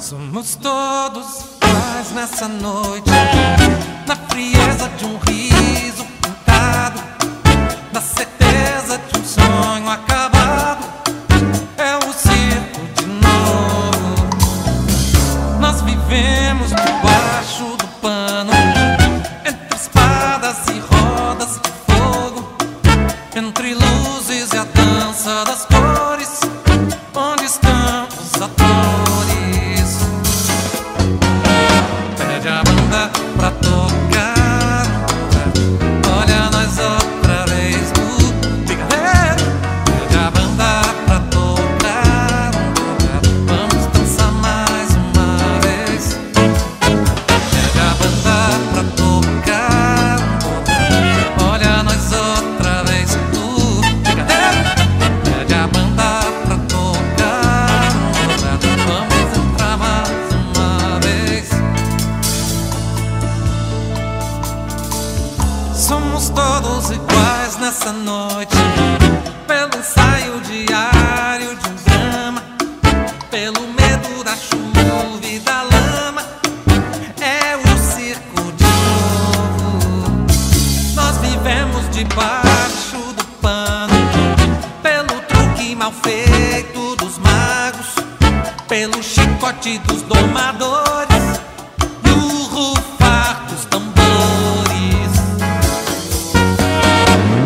Somos todos paz nessa noite, na frieza de um riso pintado, na certeza de um sonho acabado. É o circo de novo. Nós vivemos debaixo do pano, entre espadas e rodas de fogo, entre luzes e a dança das cores. Onde estão os atores? Pra tocar, olha nós outra vez no picareta. Pede a banda pra tocar, vamos dançar mais uma vez. Pede a banda pra tocar, olha nós outra vez no picareta. Pede a banda pra tocar, vamos entrar mais uma vez. Somos todos iguais nessa noite, pelo ensaio diário de um drama, pelo medo da chuva e da lama. É o circo de novo. Nós vivemos debaixo do pano, pelo truque mal feito dos magos, pelo chicote dos domadores e o rufar dos tambores.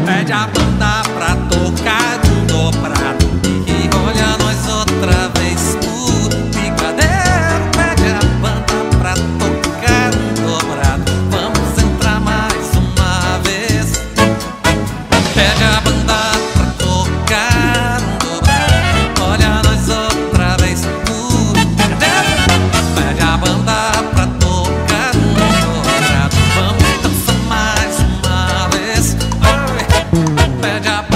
Pede a banda pra tocar um dobrado e olha nós outra vez o picadeiro. Pede a banda pra tocar um dobrado, vamos entrar mais uma vez. Pede a banda pra tocar um dobrado, olha nós outra vez o picadeiro. Pede a banda pra tocar um dobrado, vamos dançar mais uma vez. Pede a banda.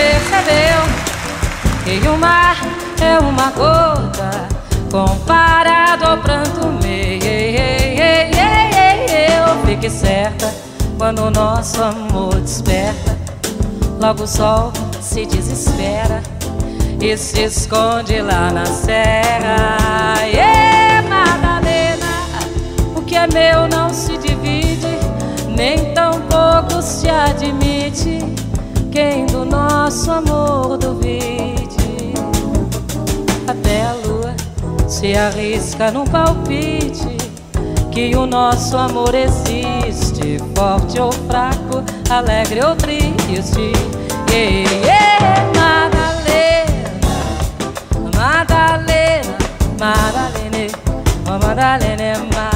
Percebeu que o mar é uma gota comparado ao pranto meu. Eu fiquei certa quando o nosso amor desperta, logo o sol se desespera e se esconde lá na serra. Madalena, o que é meu não se divide, nem tão pouco se admite quem do nosso amor duvide. Até a lua se arrisca num palpite que o nosso amor existe, forte ou fraco, alegre ou triste. Madalena, Madalena, Madalene, Madalene, Madalene, Madalena,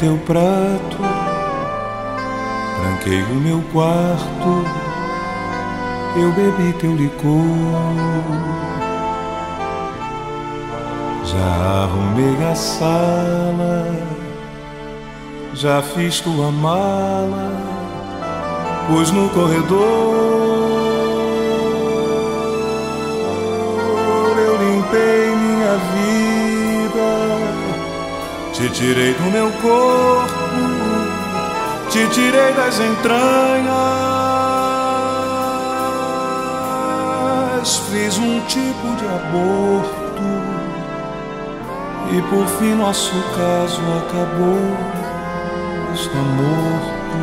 teu prato, tranquei o meu quarto, eu bebi teu licor, já arrumei a sala, já fiz tua mala, pus no corredor, eu limpei minha vida, te tirei do meu corpo, te tirei das entranhas, fiz um tipo de aborto e por fim nosso caso acabou, está morto.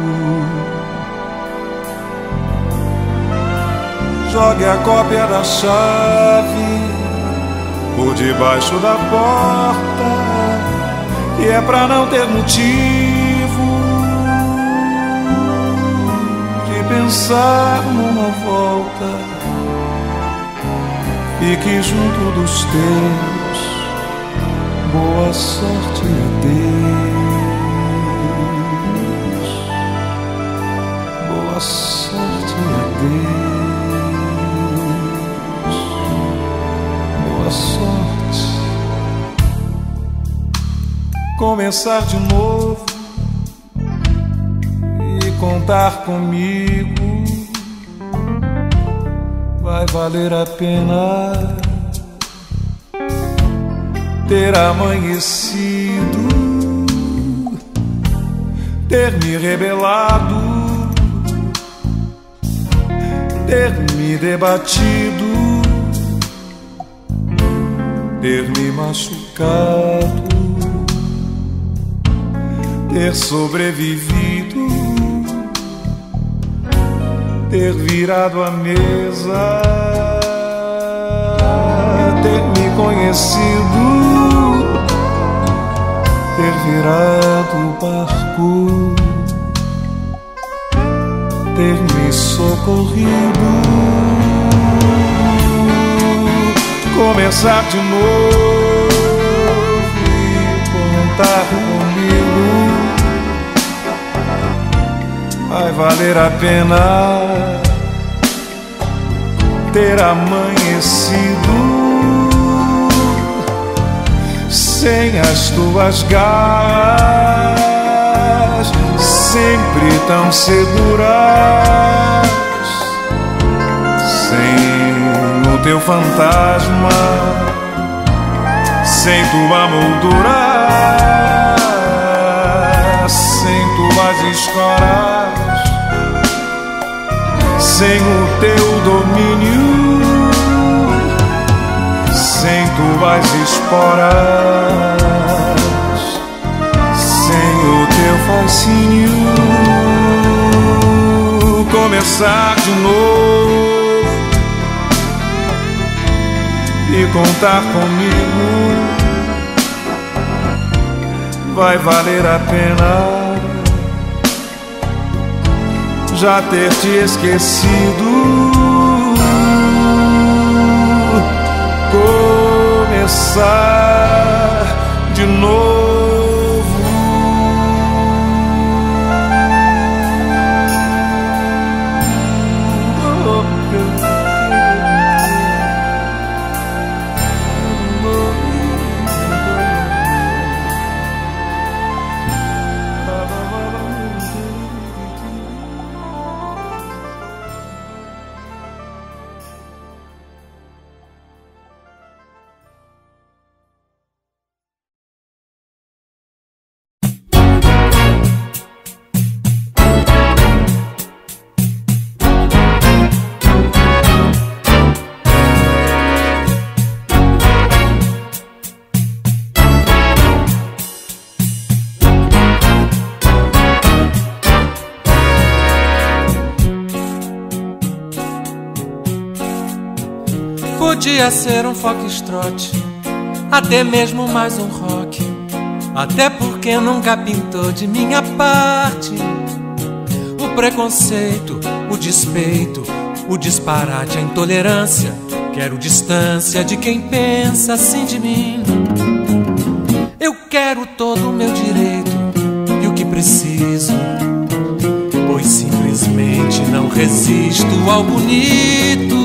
Jogue a cópia da chave por debaixo da porta, e é pra não ter motivo de pensar numa volta. Fique junto dos teus, boa sorte a Deus, boa sorte a Deus, boa sorte. Como começar de novo e contar comigo. Vai valer a pena ter amanhecido, ter me rebelado, ter me debatido, ter me machucado, ter sobrevivido, ter virado a mesa, ter me conhecido, ter virado o barco, ter me socorrido. Começar de novo e contar comigo. Vai valer a pena ter amanhecido, sem as tuas garras sempre tão seguras, sem o teu fantasma, sem tua moldura, sem tuas escoras, sem o teu domínio, sem tuas esporas, sem o teu fascínio. Começar de novo e contar comigo. Vai valer a pena já ter te esquecido. Começar de novo. Podia ser um foxtrot, até mesmo mais um rock, até porque nunca pintou de minha parte o preconceito, o despeito, o disparate, a intolerância. Quero distância de quem pensa assim de mim. Eu quero todo o meu direito e o que preciso, pois simplesmente não resisto ao bonito.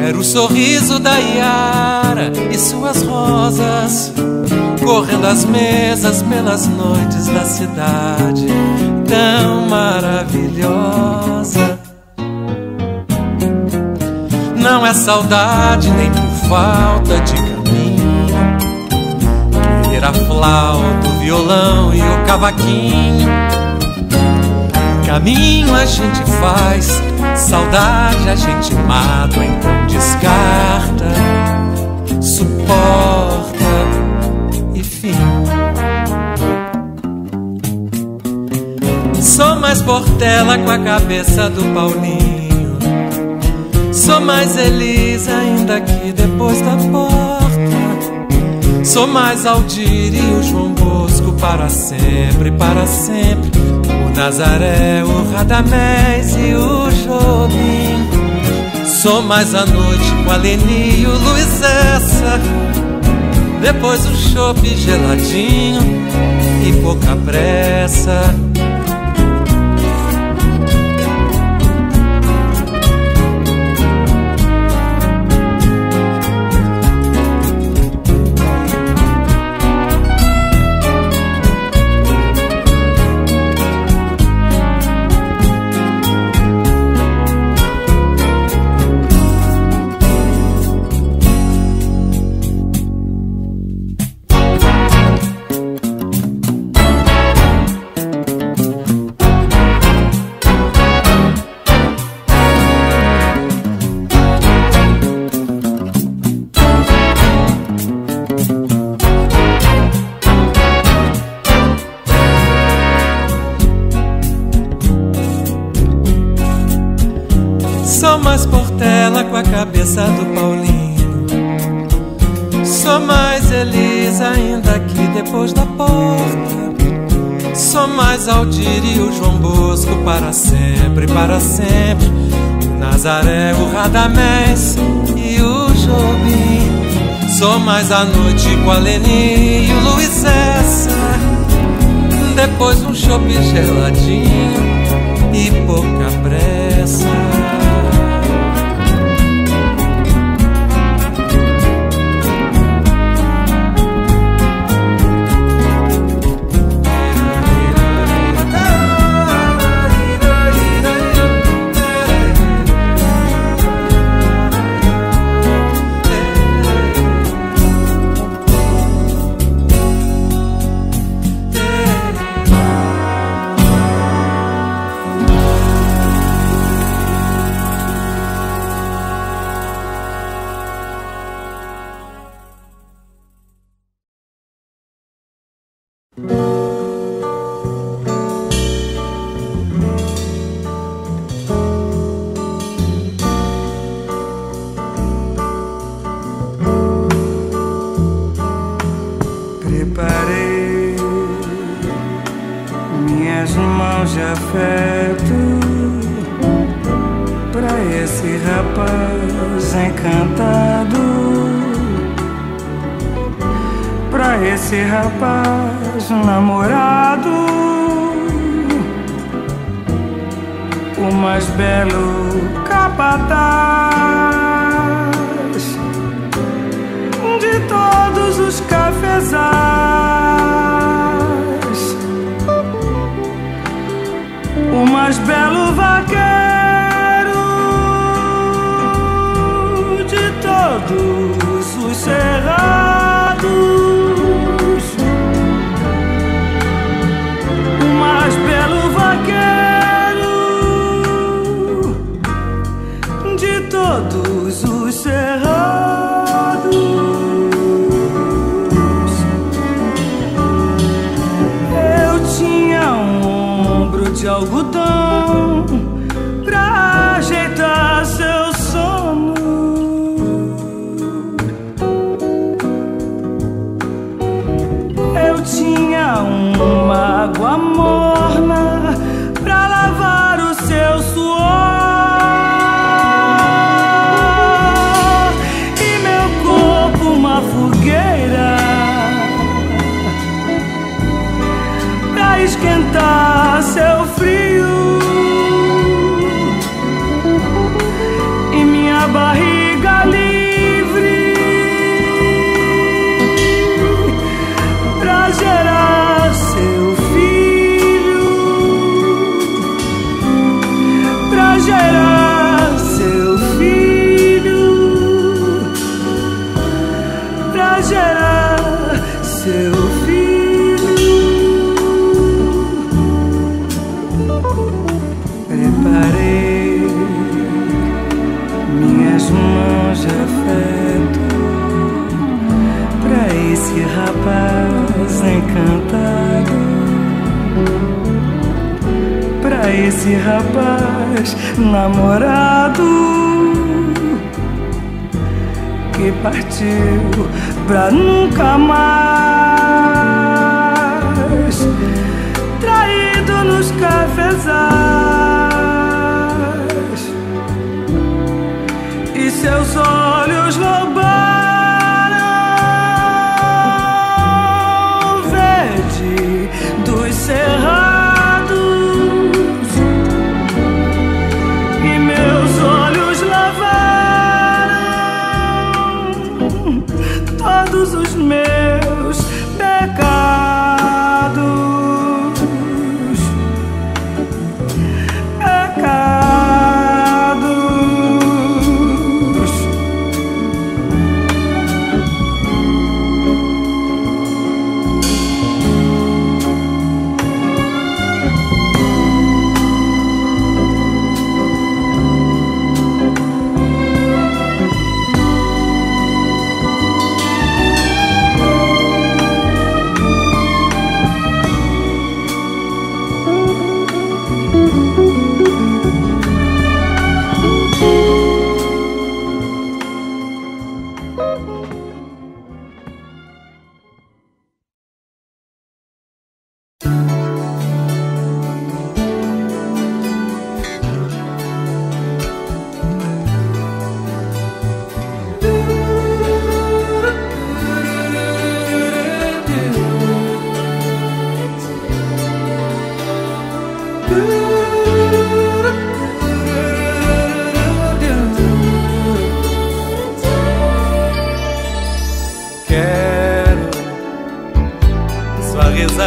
Quero o sorriso da Iara e suas rosas, correndo as mesas pelas noites da cidade tão maravilhosa. Não é saudade nem por falta de caminho, querer a flauta, o violão e o cavaquinho. Caminho a gente faz, saudade a gente mata, então descarta, suporta e fim. Sou mais Portela com a cabeça do Paulinho, sou mais Elisa ainda aqui depois da porta, sou mais Aldir e o João Bosco para sempre, o Nazaré, o Radamés e o Jobim. Sou mais à noite com a Leni e o Luiz Essa, depois o chopp geladinho e pouca pressa. presença do Paulino. Sou mais Elis ainda aqui depois da porta. Sou mais Aldir e o João Bosco para sempre, para sempre. O Nazaré, o Radamés e o Jobim. Sou mais a noite com a Leni e o Luiz César. Depois um chope geladinho e pouca pressa.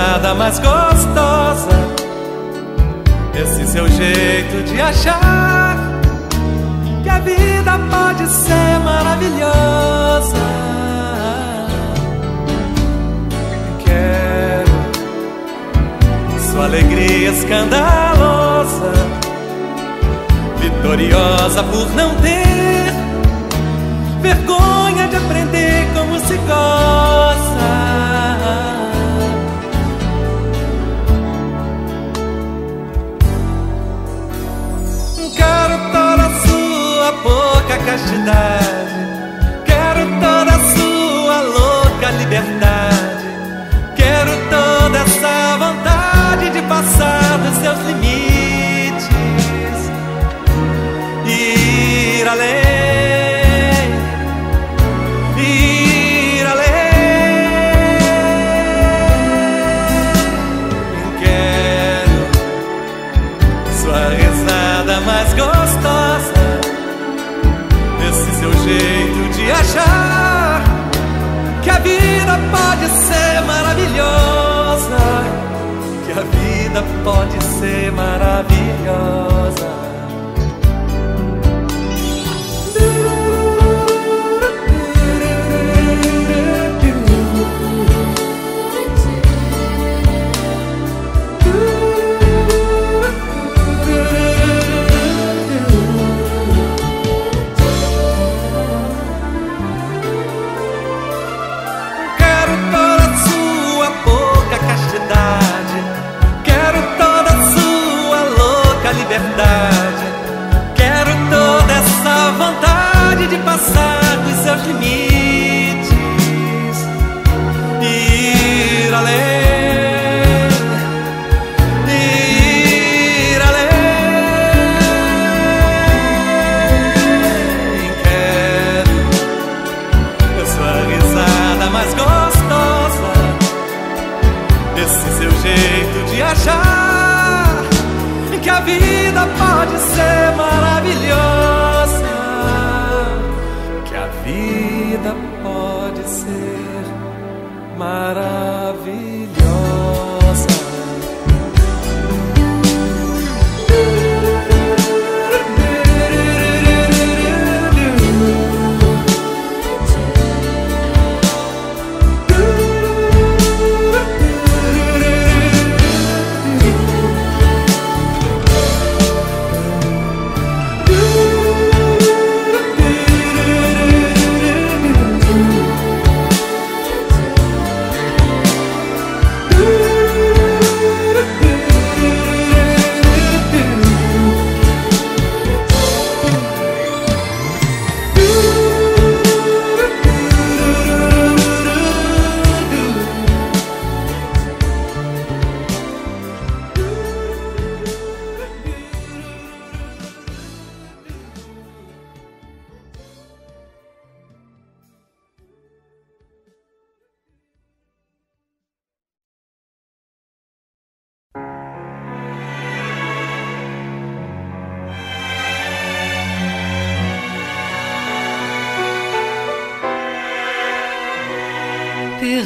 namorada mais gostosa, esse seu jeito de achar que a vida pode ser maravilhosa. Quero sua alegria escandalosa, vitoriosa por não ter vergonha de aprender como se goza. Castidade, quero toda a sua louca liberdade, quero toda essa vontade de passar dos seus limites e ir além, ir além. Quero sua risada mais gostosa, seu jeito de achar que a vida pode ser maravilhosa, que a vida pode ser maravilhosa. Quero toda essa vontade de passar dos seus limites e ir além, ir além. Quero sua risada mais gostosa, esse seu jeito de achar que a vida pode ser maravilhosa, que a vida pode ser maravilhosa.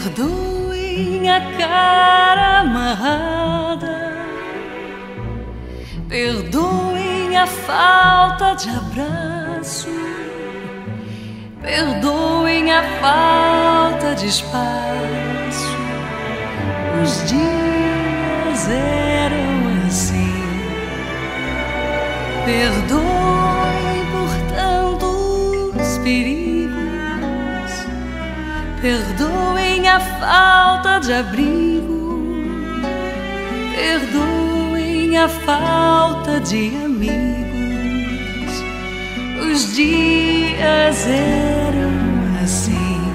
Perdoem a cara amarrada, perdoem a falta de abraço, perdoem a falta de espaço. Os dias eram assim. Perdoem por tantos perigos, perdoem a falta de abrigo, perdoem a falta de amigos. Os dias eram assim.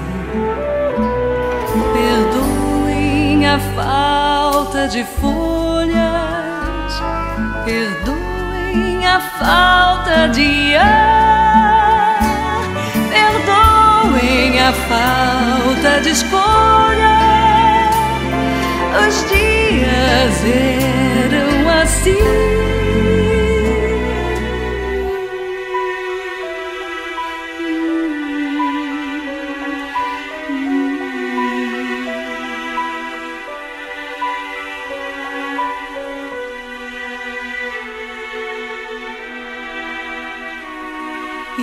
Perdoem a falta de folhas, perdoem a falta de ar, perdoem a falta de escolha. Os dias eram assim.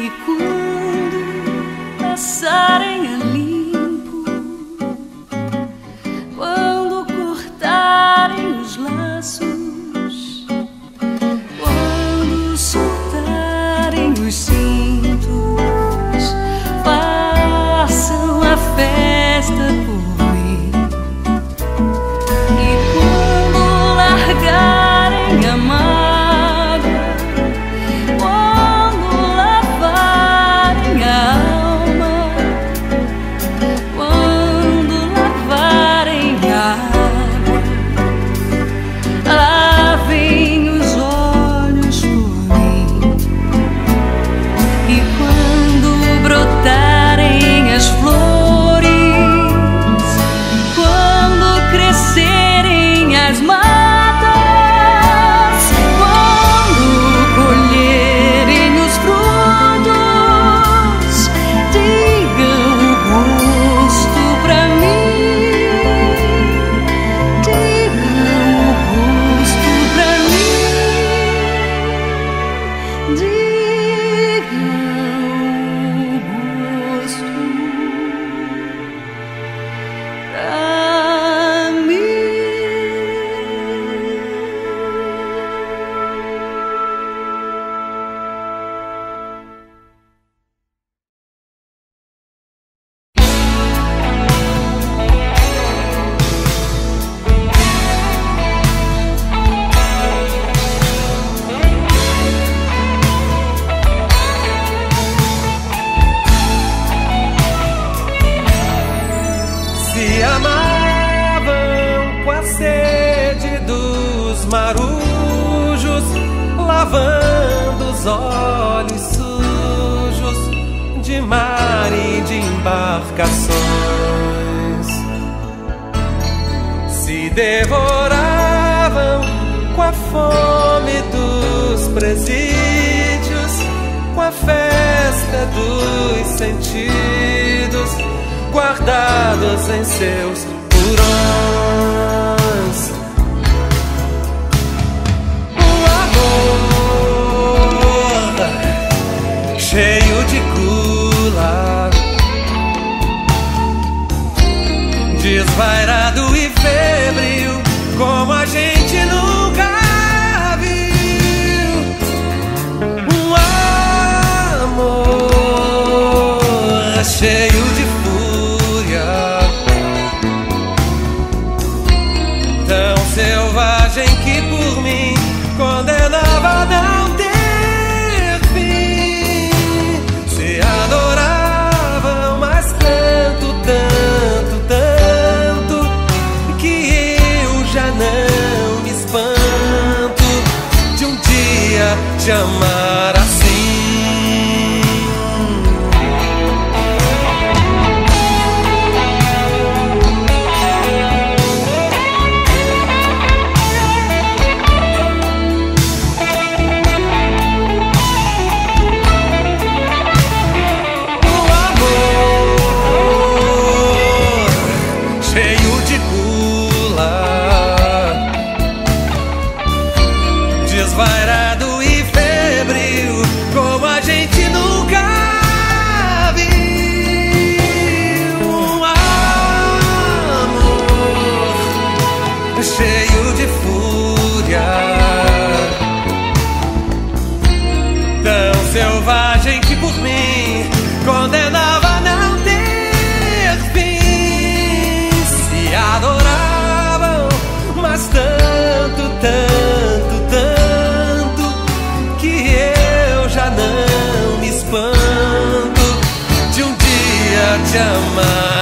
E quando passarem a limpo, quando cortarem os laços, quando soltarem os cintos, façam a festa por mim. E quando largarem a mão, lavando os olhos sujos de mar e de embarcações, se devoravam com a fome dos presídios, com a festa dos sentidos, guardados em seus porões. Cheio de gula, desvairado e febril, como a gente nunca viu. Um amor cheio de fúria, tão selvagem que por mim condenava a não ter. Te amar assim. O amor cheio de gula, desvairado, cheio de fúria, tão selvagem que por mim condenava a não ter fim. Se adoravam, mas tanto, tanto, tanto, que eu já não me espanto de um dia te amar.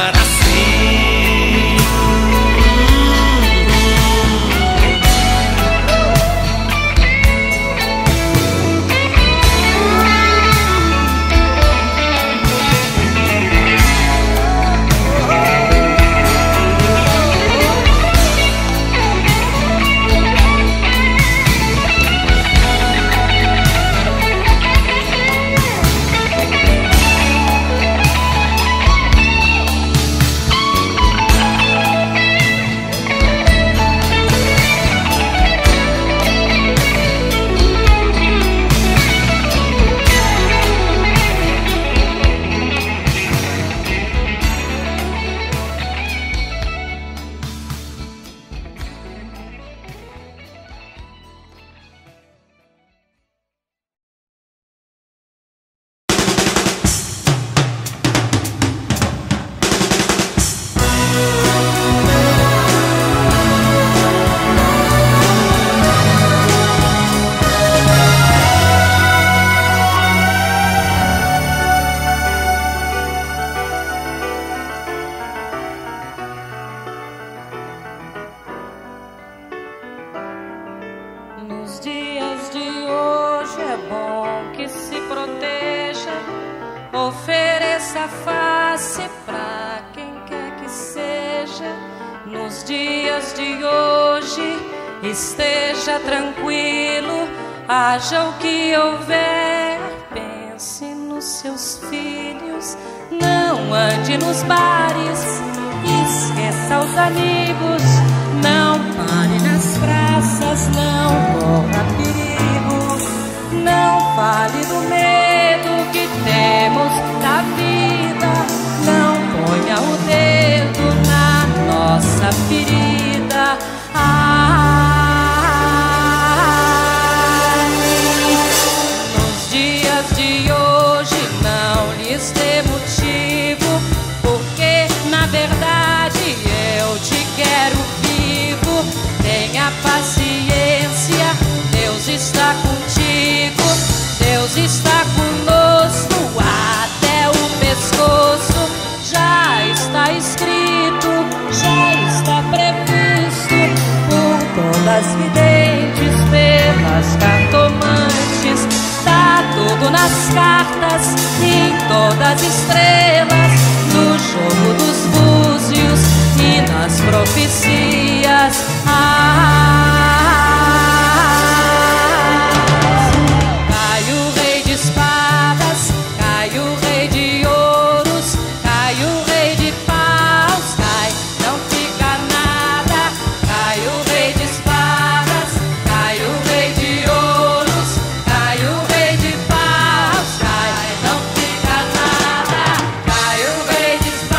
Nos dias de hoje é bom que se proteja, ofereça a face pra quem quer que seja. Nos dias de hoje esteja tranquilo, haja o que houver, pense nos seus filhos. Não ande nos bares, esqueça os amigos, não pare nas praças, não corra perigo, não fale do medo que temos da vida, não ponha o dedo na nossa ferida. Ai, nos dias de hoje não lhes dê motivo, porque na verdade eu te quero vivo. Tenha paciência, Deus está contigo, Deus está conosco até o pescoço. Já está escrito, já está previsto, por todas videntes, pelas cartomantes, tá tudo nas cartas, em todas estrelas, no jogo dos búzios e nas profecias. Cai o rei de espadas, cai o rei de ouros, cai o rei de paus, cai, não fica nada. Cai o rei de espadas, cai o rei de ouros, cai o rei de paus, cai, não fica nada. Cai o rei de espadas.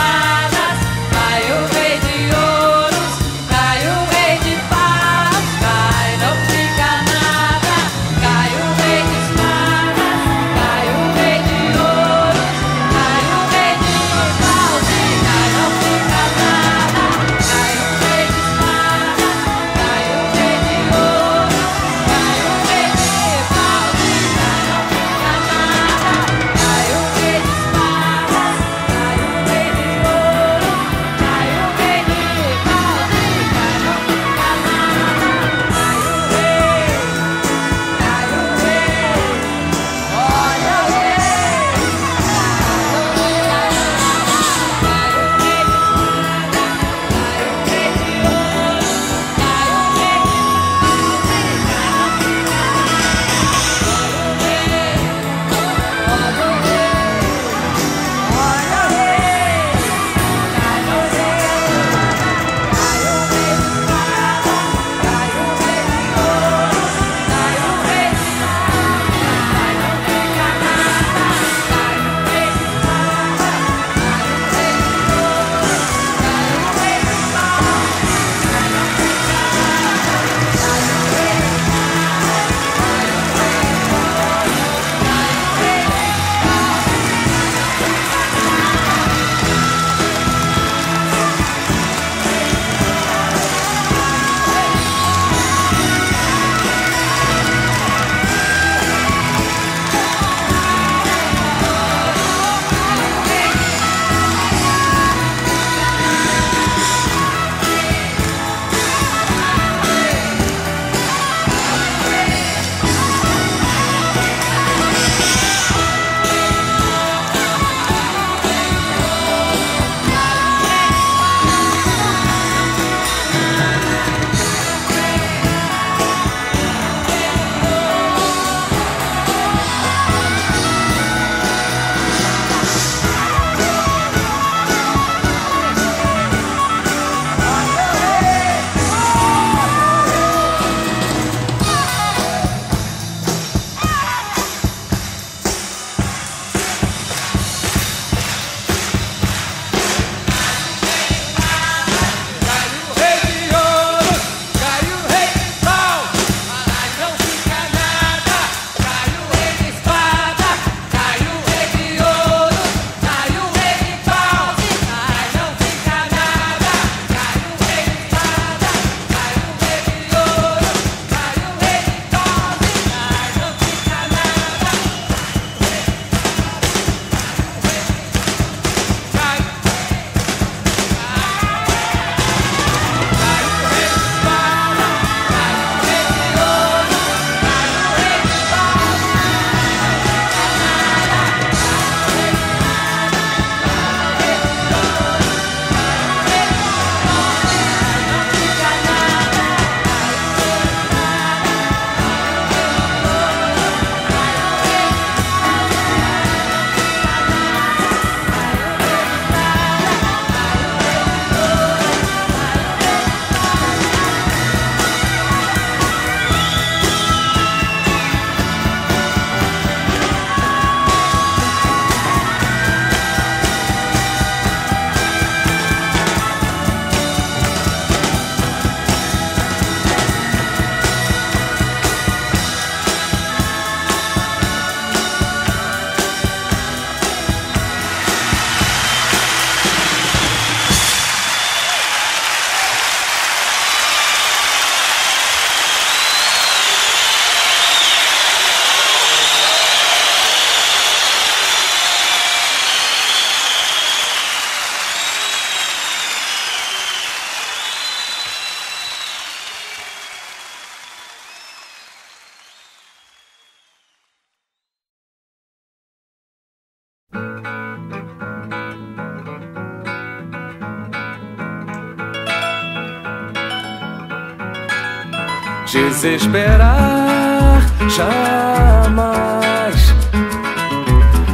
desesperar jamais.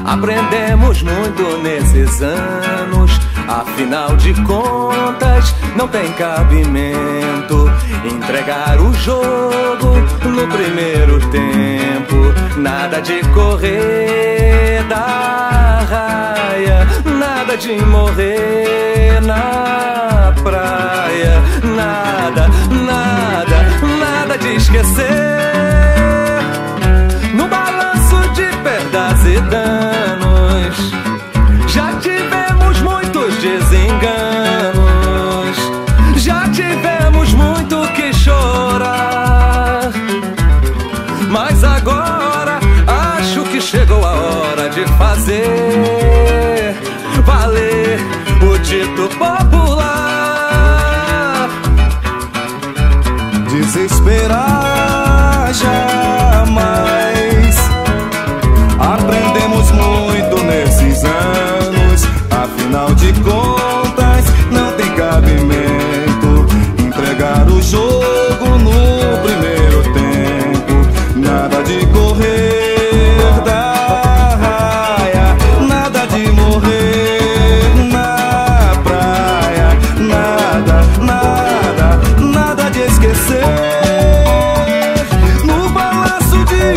Aprendemos muito nesses anos, afinal de contas não tem cabimento entregar o jogo no primeiro tempo. Nada de correr da raia, nada de morrer na praia, nada, nada, nada de esquecer. No balanço de perdas e danos, já tivemos muitos desenganos, já tivemos muito que chorar. Mas agora acho que chegou a hora de fazer valer o dito popular. Desesperar jamais. Aprendemos muito nesses anos, afinal de contas não tem cabimento entregar o jogo no primeiro tempo. Nada de correr da raia, nada de morrer na praia, nada, nada, nada de esquecer. No balanço de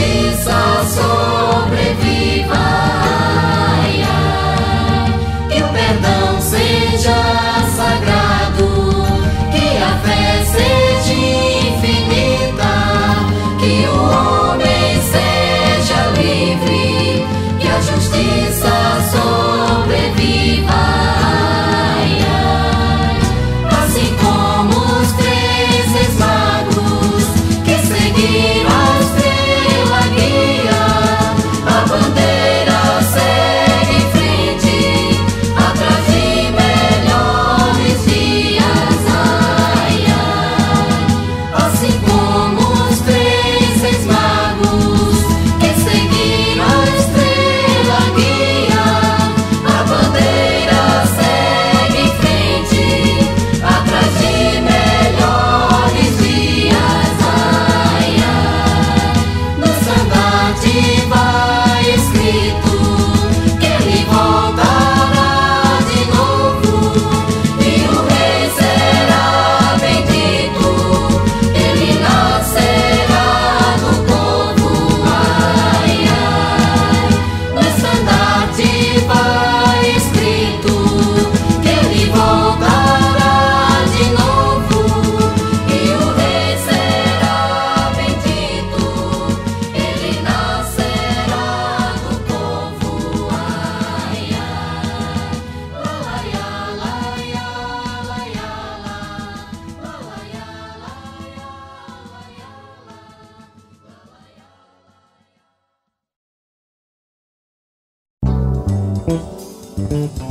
justiça sobreviva, ai, ai. Que o perdão seja sagrado, que a fé seja infinita, que o homem seja livre, que a justiça sobreviva, ai, ai. Assim como os 3 esmagos que seguiram